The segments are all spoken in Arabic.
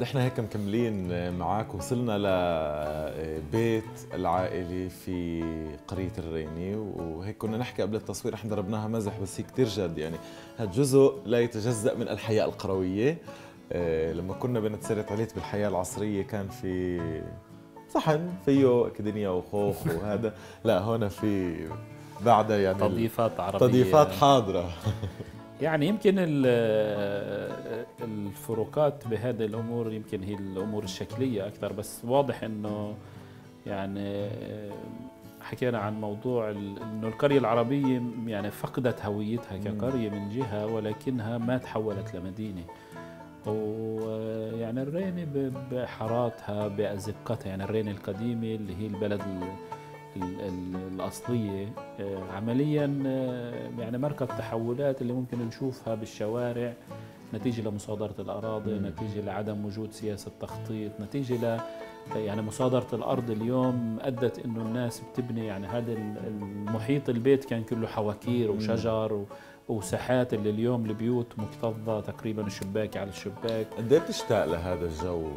محمد، احنا هيك مكملين معك. وصلنا لبيت العائلة في قرية الرينة، وهيك كنا نحكي قبل التصوير، احنا ضربناها مزح بس هي كثير جد. يعني هذا جزء لا يتجزأ من الحياة القروية. لما كنا بنتسرت عليت بالحياة العصرية كان في صحن فيه كدنيا وخوخ وهذا، لا هون في بعد يعني تضيفات عربية، تضيفات حاضرة. يعني يمكن الفروقات بهذه الامور يمكن هي الامور الشكليه اكثر، بس واضح انه يعني حكينا عن موضوع انه القريه العربيه يعني فقدت هويتها كقريه من جهه، ولكنها ما تحولت لمدينه. ويعني الرينه بحاراتها بازقتها، يعني الرينه القديمه اللي هي البلد الأصلية عملياً يعني مركز تحولات اللي ممكن نشوفها بالشوارع، نتيجة لمصادرة الأراضي، نتيجة لعدم وجود سياسة تخطيط، نتيجة ل يعني مصادرة الأرض اليوم أدت إنه الناس بتبني. يعني هذا المحيط البيت كان كله حواكير وشجر وساحات، اللي اليوم البيوت مكتظة تقريباً الشباك على الشباك. قد إيه بتشتاق لهذا الجو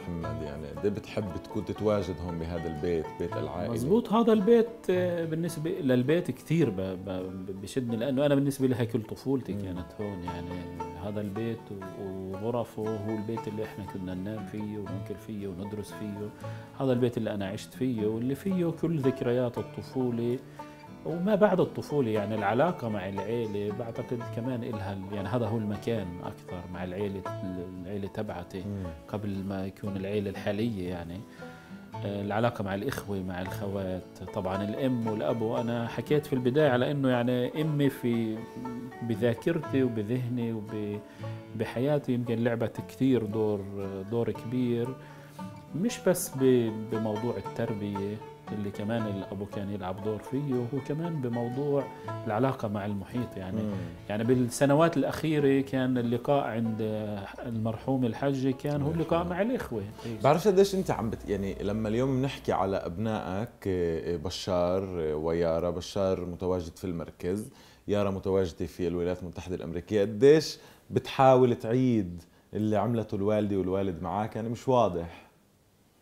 محمد؟ يعني قد إيه بتحب تكون تتواجد هون بهذا البيت، بيت العائلة؟ مزبوط، هذا البيت بالنسبة للبيت كثير بشدني، لأنه أنا بالنسبة لها كل طفولتي كانت هون. يعني هذا البيت وغرفه هو البيت اللي إحنا كنا ننام فيه وناكل فيه وندرس فيه، هذا البيت اللي أنا عشت فيه واللي فيه كل ذكريات الطفولة وما بعد الطفولة. يعني العلاقة مع العيلة بعتقد كمان إلها، يعني هذا هو المكان أكثر مع العيلة تبعتي قبل ما يكون العيلة الحالية. يعني العلاقة مع الإخوة مع الخوات، طبعا الأم والأب. وأنا حكيت في البداية على أنه يعني أمي في بذاكرتي وبذهني وبحياتي يمكن لعبت كثير دور كبير، مش بس بموضوع التربية اللي كمان الأبو كان يلعب دور فيه، وهو كمان بموضوع العلاقة مع المحيط. يعني يعني بالسنوات الأخيرة كان اللقاء عند المرحوم الحج كان هو اللقاء مع الإخوة. بعرف قديش أنت عم يعني لما اليوم نحكي على أبنائك بشار ويارا، بشار متواجد في المركز، يارا متواجدة في الولايات المتحدة الأمريكية، قديش بتحاول تعيد اللي عملته الوالدة والوالد معاك؟ يعني مش واضح،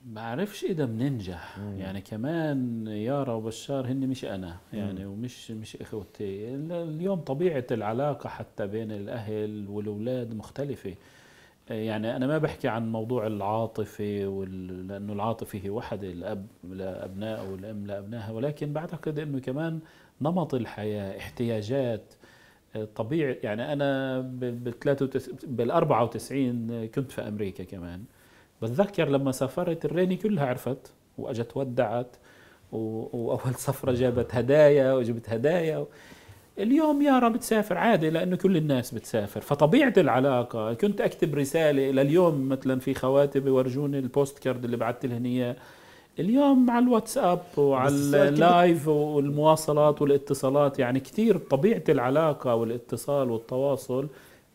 ما بعرفش اذا بننجح. يعني كمان يارا وبشار هن مش انا يعني ومش اخوتي. اليوم طبيعه العلاقه حتى بين الاهل والاولاد مختلفه. يعني انا ما بحكي عن موضوع العاطفه لانه العاطفه هي وحده، الاب لابنائه والام لابنائها، ولكن بعتقد انه كمان نمط الحياه، احتياجات طبيعي. يعني انا بال 94 كنت في امريكا كمان، بتذكر لما سافرت الريني كلها عرفت واجت ودعت، واول سفره جابت هدايا وجبت هدايا. اليوم يارا بتسافر عادي لانه كل الناس بتسافر، فطبيعه العلاقه. كنت اكتب رساله، الى اليوم مثلا في خواتي بيورجوني البوست كارد اللي بعثت لهم اياه، اليوم مع الواتساب وعلى اللايف والمواصلات والاتصالات. يعني كثير طبيعه العلاقه والاتصال والتواصل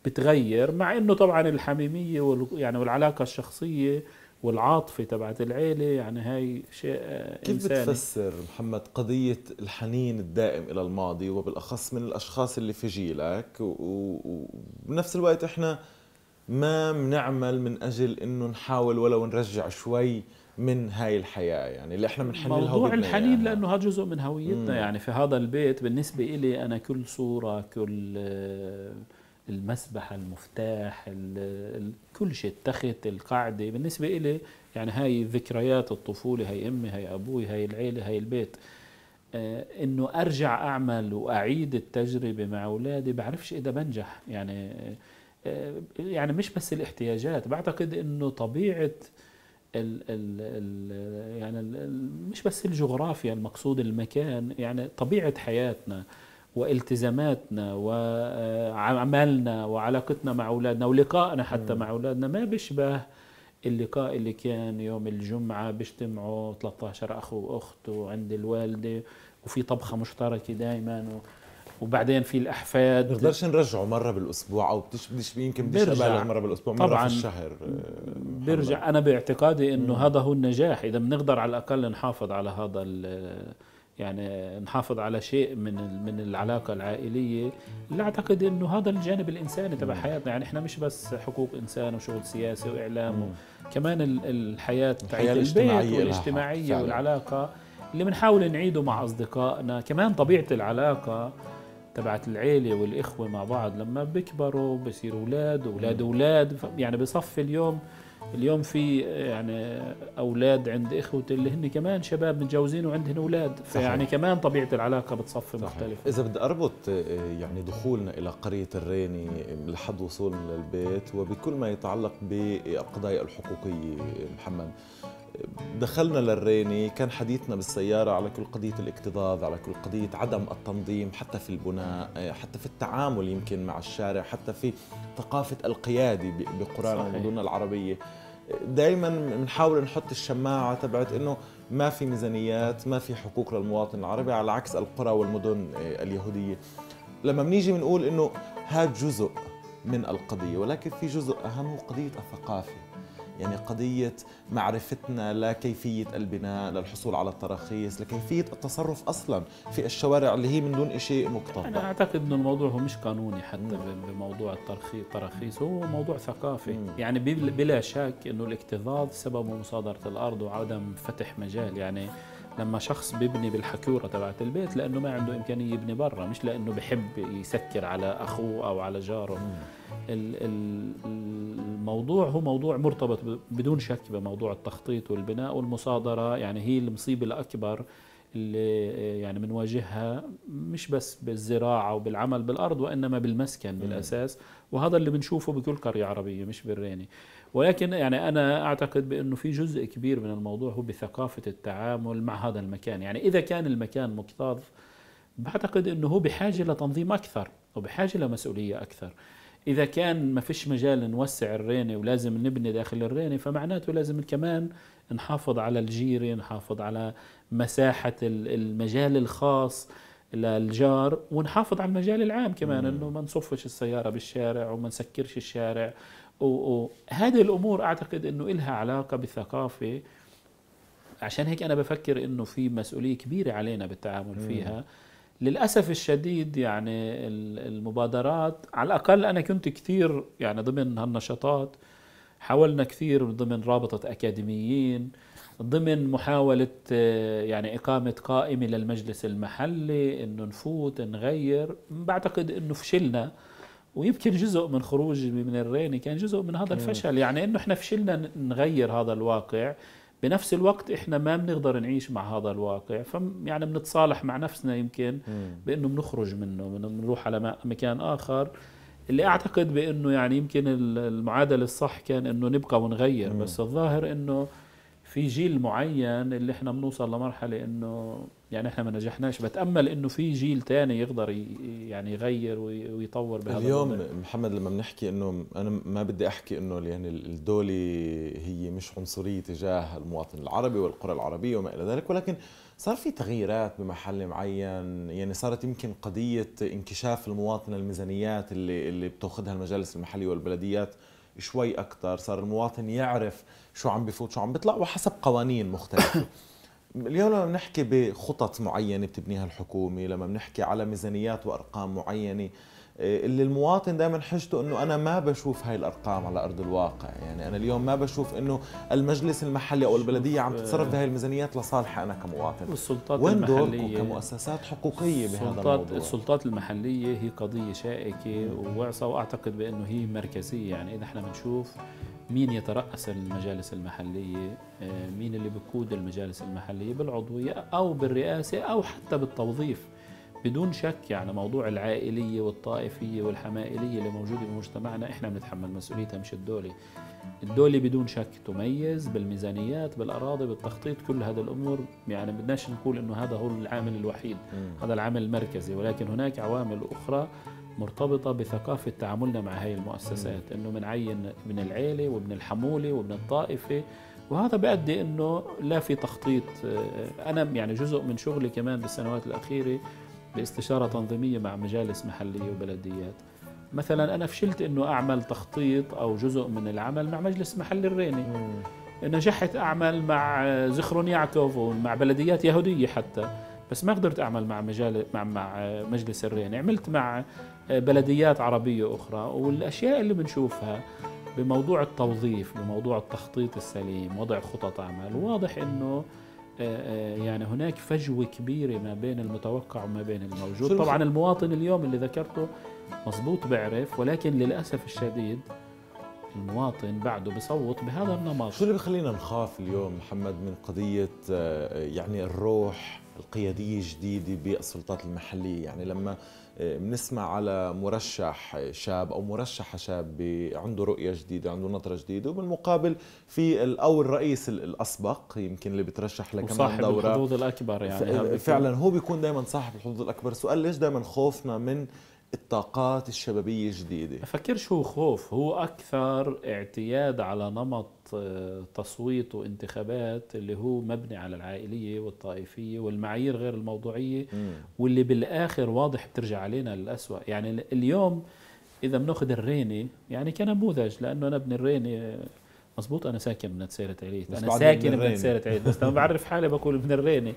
بتغير، مع انه طبعا الحميميه يعني والعلاقه الشخصيه والعاطفه تبعت العيله يعني هاي شيء انساني. كيف بتفسر محمد قضيه الحنين الدائم الى الماضي، وبالاخص من الاشخاص اللي في جيلك، وبنفس الوقت احنا ما بنعمل من اجل انه نحاول ولو نرجع شوي من هاي الحياه يعني اللي احنا بنحن لها؟ موضوع الحنين يعني، لانه هذا جزء من هويتنا. يعني في هذا البيت بالنسبه إلي انا كل صوره، كل المسبح، المفتاح، كل شيء، التخت، القعدة، بالنسبة إلي يعني هاي ذكريات الطفولة، هاي أمي، هاي أبوي، هاي العيلة، هاي البيت. إنه أرجع أعمل وأعيد التجربة مع أولادي بعرفش إذا بنجح. يعني مش بس الاحتياجات، بعتقد إنه طبيعة مش بس الجغرافيا، المقصود المكان، يعني طبيعة حياتنا والتزاماتنا وعملنا وعلاقتنا مع أولادنا ولقائنا حتى مع أولادنا ما بيشبه اللقاء اللي كان يوم الجمعة بيجتمعوا 13 أخ وأخت وعند الوالدة وفي طبخة مشتركة دائما، وبعدين في الأحفاد. بنقدرش نرجعه مرة بالأسبوع، أو يمكن بديش أبالغ، مرة بالأسبوع، مرة في الشهر برجع. أنا باعتقادي إنه هذا هو النجاح، إذا بنقدر على الأقل نحافظ على هذا يعني نحافظ على شيء من العلاقه العائليه اللي اعتقد انه هذا الجانب الانساني تبع حياتنا. يعني احنا مش بس حقوق انسان وشغل سياسي واعلام، كمان الحياه تاعت البيت والاجتماعيه والعلاقه اللي بنحاول نعيده مع اصدقائنا، كمان طبيعه العلاقه تبعت العيله والاخوه مع بعض لما بيكبروا بصيروا اولاد واولاد اولاد، يعني بصفي اليوم في يعني اولاد عند اخوتي اللي هن كمان شباب متجوزين وعندهم اولاد، فيعني كمان طبيعه العلاقه بتصفي مختلفه. اذا بدي اربط يعني دخولنا الى قريه الرينة لحد وصولنا للبيت وبكل ما يتعلق بالقضايا الحقوقيه، محمد دخلنا للرينة كان حديثنا بالسيارة على كل قضية الاكتظاظ، على كل قضية عدم التنظيم حتى في البناء، حتى في التعامل يمكن مع الشارع، حتى في ثقافة القيادة بقرانا ومدننا العربية. دائما بنحاول نحط الشماعة تبعت انه ما في ميزانيات، ما في حقوق للمواطن العربي، على عكس القرى والمدن اليهودية. لما بنيجي بنقول انه هذا جزء من القضية، ولكن في جزء اهم قضية الثقافة، يعني قضية معرفتنا لكيفية البناء، للحصول على التراخيص، لكيفية التصرف أصلا في الشوارع اللي هي من دون شيء مكتظ. أنا أعتقد أن الموضوع هو مش قانوني حتى بموضوع التراخيص، هو موضوع ثقافي. يعني بلا شك أنه الاكتظاظ سببه مصادرة الأرض وعدم فتح مجال، يعني لما شخص بيبني بالحكورة تبعت البيت لأنه ما عنده إمكانية يبني برا، مش لأنه بحب يسكر على أخوه أو على جاره. الموضوع هو موضوع مرتبط بدون شك بموضوع التخطيط والبناء والمصادرة. يعني هي المصيبة الأكبر اللي يعني بنواجهها مش بس بالزراعة وبالعمل بالأرض، وإنما بالمسكن بالأساس، وهذا اللي بنشوفه بكل قرية عربية مش بالرينة. ولكن يعني أنا أعتقد بأنه في جزء كبير من الموضوع هو بثقافة التعامل مع هذا المكان. يعني إذا كان المكان مكتظ بعتقد أنه هو بحاجة لتنظيم أكثر وبحاجة لمسؤولية أكثر. إذا كان ما فيش مجال نوسع الرينة ولازم نبني داخل الرينة، فمعناته لازم كمان نحافظ على الجيرة، نحافظ على مساحة المجال الخاص للجار، ونحافظ على المجال العام كمان، إنه ما نصفش السيارة بالشارع وما نسكرش الشارع. وهذه الأمور أعتقد إنه إلها علاقة بالثقافة. عشان هيك أنا بفكر إنه في مسؤولية كبيرة علينا بالتعامل فيها. للأسف الشديد يعني المبادرات، على الأقل أنا كنت كثير يعني ضمن هالنشاطات، حاولنا كثير ضمن رابطة أكاديميين، ضمن محاولة يعني إقامة قائمة للمجلس المحلي إنه نفوت نغير. بعتقد إنه فشلنا، ويمكن جزء من خروجي من الرينة كان جزء من هذا الفشل، يعني إنه إحنا فشلنا نغير هذا الواقع. بنفس الوقت إحنا ما بنقدر نعيش مع هذا الواقع، يعني بنتصالح مع نفسنا يمكن بإنه بنخرج منه، بنروح على مكان آخر. اللي أعتقد بإنه يعني يمكن المعادلة الصح كان إنه نبقى ونغير، بس الظاهر إنه في جيل معين اللي إحنا بنوصل لمرحلة إنه يعني إحنا ما نجحناش. بتأمل إنه في جيل تاني يقدر يعني يغير ويطور بهذا اليوم المدرق. محمد لما بنحكي إنه أنا ما بدي أحكي إنه يعني الدولة هي مش عنصرية تجاه المواطن العربي والقرى العربية وما إلى ذلك، ولكن صار في تغييرات بمحل معين. يعني صارت يمكن قضية انكشاف المواطن، الميزانيات اللي بتأخذها المجالس المحلية والبلديات شوي أكتر، صار المواطن يعرف شو عم بفوت شو عم بيطلع وحسب قوانين مختلفة. اليوم لما بنحكي بخطط معينة بتبنيها الحكومة، لما بنحكي على ميزانيات وأرقام معينة، اللي المواطن دائما حجته انه انا ما بشوف هاي الارقام على ارض الواقع. يعني انا اليوم ما بشوف انه المجلس المحلي او البلديه عم تتصرف بهاي الميزانيات لصالحي انا كمواطن. والسلطات المحليه كمؤسسات حقوقيه بهذا الموضوع. السلطات المحليه هي قضيه شائكه ووعصه، واعتقد بانه هي مركزيه. يعني اذا احنا بنشوف مين يترأس المجالس المحليه، مين اللي بقود المجالس المحليه بالعضويه او بالرئاسه او حتى بالتوظيف، بدون شك يعني موضوع العائلية والطائفية والحمائلية اللي موجودة بمجتمعنا إحنا بنتحمل مسؤوليتها مش الدولة. الدولة بدون شك تميز بالميزانيات، بالأراضي، بالتخطيط، كل هذه الأمور. يعني بدناش نقول إنه هذا هو العامل الوحيد، هذا العامل المركزي، ولكن هناك عوامل أخرى مرتبطة بثقافة تعاملنا مع هاي المؤسسات، إنه بنعين من العيلة ومن الحمولة ومن الطائفة، وهذا بيؤدي إنه لا في تخطيط. أنا يعني جزء من شغلي كمان بالسنوات الأخيرة باستشارة تنظيمية مع مجالس محلية وبلديات، مثلا أنا فشلت أنه أعمل تخطيط أو جزء من العمل مع مجلس محل الرينة. نجحت أعمل مع زخرون يعكوف ومع بلديات يهودية حتى، بس ما قدرت اعمل مع مجلس الرينة، عملت مع بلديات عربية اخرى. والاشياء اللي بنشوفها بموضوع التوظيف، بموضوع التخطيط السليم، وضع خطط عمل، واضح انه يعني هناك فجوة كبيرة ما بين المتوقع وما بين الموجود. طبعا المواطن اليوم اللي ذكرته مظبوط بعرف، ولكن للأسف الشديد المواطن بعده بصوت بهذا النمط. شو اللي بخلينا نخاف اليوم محمد من قضية يعني الروح القيادية الجديدة بالسلطات المحلية؟ يعني لما بنسمع على مرشح شاب أو مرشحة شاب عنده رؤية جديدة، عنده نظرة جديده، وبالمقابل في أو الرئيس الأسبق يمكن اللي بترشح لكمان دورة، وصاحب الحظوظ الأكبر، يعني فعلا هو بيكون دائما صاحب الحظوظ الأكبر. سؤال، ليش دائما خوفنا من الطاقات الشبابية الجديدة؟ أفكرش هو خوف، هو أكثر اعتياد على نمط تصويت وانتخابات اللي هو مبني على العائلية والطائفية والمعايير غير الموضوعية، واللي بالآخر واضح بترجع علينا للأسوأ. يعني اليوم إذا بناخذ الرينة يعني كنموذج، لأنه أنا ابن الرينة مظبوط، أنا ساكن من سيرة عليت، أنا ساكن من سيرة عليت، بس لما بعرف حالي بقول ابن الرينة،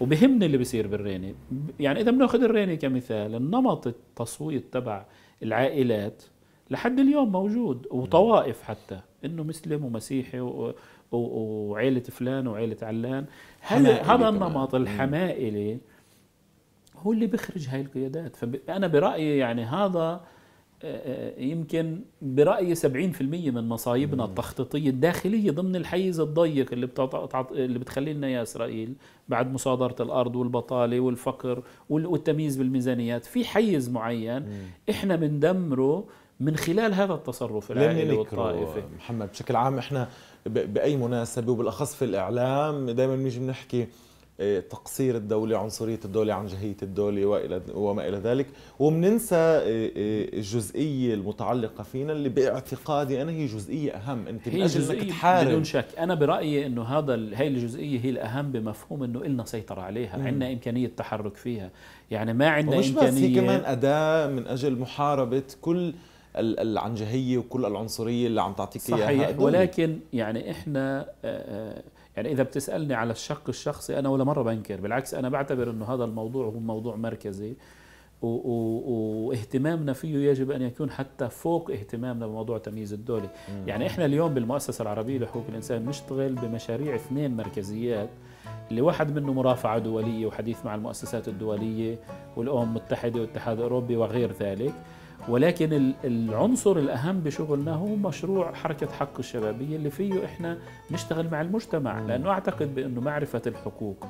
وبهمني اللي بيصير بالرينة. يعني إذا بناخذ الرينة كمثال، النمط التصويت تبع العائلات لحد اليوم موجود، وطوائف حتى، إنه مسلم ومسيحي وعائلة فلان وعائلة علان. هذا النمط الحمائلي هو اللي بيخرج هاي القيادات. فأنا برأيي يعني هذا يمكن برأيي 70% من مصايبنا التخطيطية الداخلية ضمن الحيز الضيق اللي بتخلي لنا يا إسرائيل بعد مصادرة الأرض والبطالة والفقر والتمييز بالميزانيات. في حيز معين إحنا بندمره من خلال هذا التصرف العائلي والطائفي. محمد، بشكل عام إحنا بأي مناسبة وبالأخص في الإعلام دائما نيجي بنحكي تقصير الدولة، عنصرية الدولة عن جهية الدولة وما إلى ذلك، وبننسى الجزئية المتعلقة فينا اللي باعتقادي أنا هي جزئية أهم. أنت من أجل أنك تحارب بدون شك، أنا برأيي أنه هي الجزئية هي الأهم، بمفهوم أنه إلنا سيطرة عليها، عندنا إمكانية تحرك فيها. يعني ما عندنا إمكانية، بس هي كمان أداة من أجل محاربة كل العنجهية وكل العنصرية اللي عم تعطيك إياها. صحيح، ولكن يعني إحنا يعني إذا بتسألني على الشق الشخصي، أنا ولا مرة بنكر، بالعكس أنا بعتبر أنه هذا الموضوع هو موضوع مركزي، واهتمامنا فيه يجب أن يكون حتى فوق اهتمامنا بموضوع تمييز الدولة. يعني إحنا اليوم بالمؤسسة العربية لحقوق الإنسان بنشتغل بمشاريع 2 مركزيات، اللي واحد منه مرافعة دولية وحديث مع المؤسسات الدولية والأمم المتحدة والاتحاد الأوروبي وغير ذلك. ولكن العنصر الأهم بشغلنا هو مشروع حركة حق الشبابية، اللي فيه إحنا نشتغل مع المجتمع، لأنه أعتقد بأنه معرفة الحقوق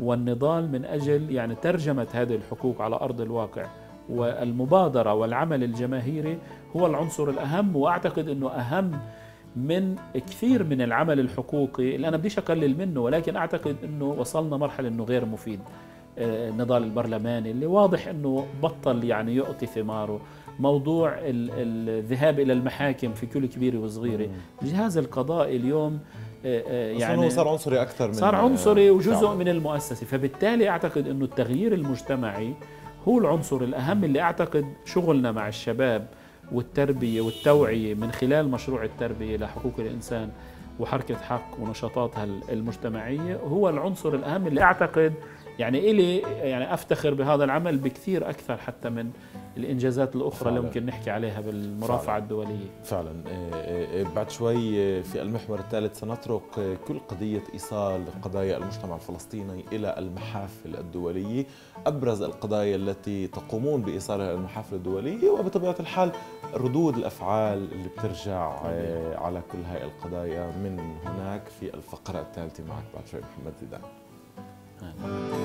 والنضال من أجل يعني ترجمة هذه الحقوق على أرض الواقع والمبادرة والعمل الجماهيري هو العنصر الأهم. وأعتقد أنه أهم من كثير من العمل الحقوقي اللي أنا بديش أقلل منه، ولكن أعتقد أنه وصلنا مرحلة أنه غير مفيد. النضال البرلماني اللي واضح أنه بطل يعني يعطي ثماره، موضوع الذهاب إلى المحاكم في كل كبيرة وصغيرة، الجهاز القضائي اليوم يعني صار عنصري أكثر، من صار عنصري وجزء من المؤسسة. فبالتالي أعتقد أنه التغيير المجتمعي هو العنصر الأهم، اللي أعتقد شغلنا مع الشباب والتربية والتوعية من خلال مشروع التربية لحقوق الإنسان وحركة حق ونشاطاتها المجتمعية هو العنصر الأهم، اللي أعتقد يعني إلي يعني أفتخر بهذا العمل بكثير أكثر حتى من الإنجازات الأخرى فعلا. اللي ممكن نحكي عليها بالمرافعة الدولية فعلا. بعد شوي في المحور الثالث سنترك كل قضية إيصال قضايا المجتمع الفلسطيني إلى المحافل الدولية، أبرز القضايا التي تقومون بإيصالها إلى المحافل الدولية، وبطبيعة الحال ردود الأفعال اللي بترجع على كل هاي القضايا من هناك في الفقرة الثالثة. معك بعد شوي محمد زيدان.